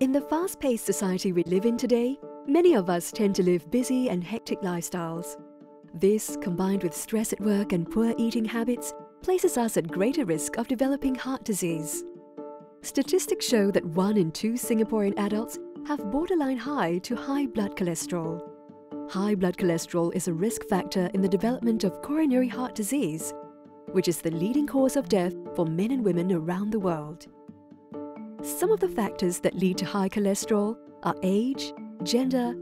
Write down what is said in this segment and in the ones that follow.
In the fast-paced society we live in today, many of us tend to live busy and hectic lifestyles. This, combined with stress at work and poor eating habits, places us at greater risk of developing heart disease. Statistics show that 1 in 2 Singaporean adults have borderline high to high blood cholesterol. High blood cholesterol is a risk factor in the development of coronary heart disease, which is the leading cause of death for men and women around the world. Some of the factors that lead to high cholesterol are age, gender,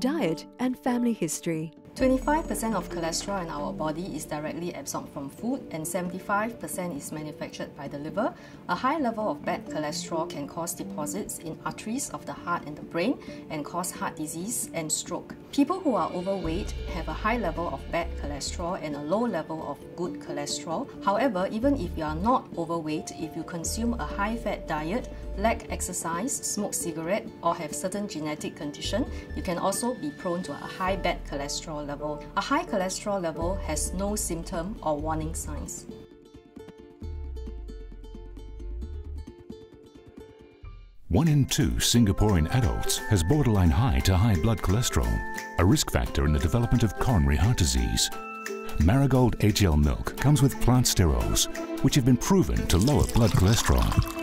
diet, and family history. 25% of cholesterol in our body is directly absorbed from food, and 75% is manufactured by the liver. A high level of bad cholesterol can cause deposits in arteries of the heart and the brain and cause heart disease and stroke. People who are overweight have a high level of bad cholesterol and a low level of good cholesterol. However, even if you are not overweight, if you consume a high-fat diet, lack exercise, smoke cigarette, or have certain genetic condition, you can also be prone to a high bad cholesterol level. A high cholesterol level has no symptom or warning signs. One in two Singaporean adults has borderline high to high blood cholesterol, a risk factor in the development of coronary heart disease. MARIGOLD HL Milk comes with plant sterols, which have been proven to lower blood cholesterol.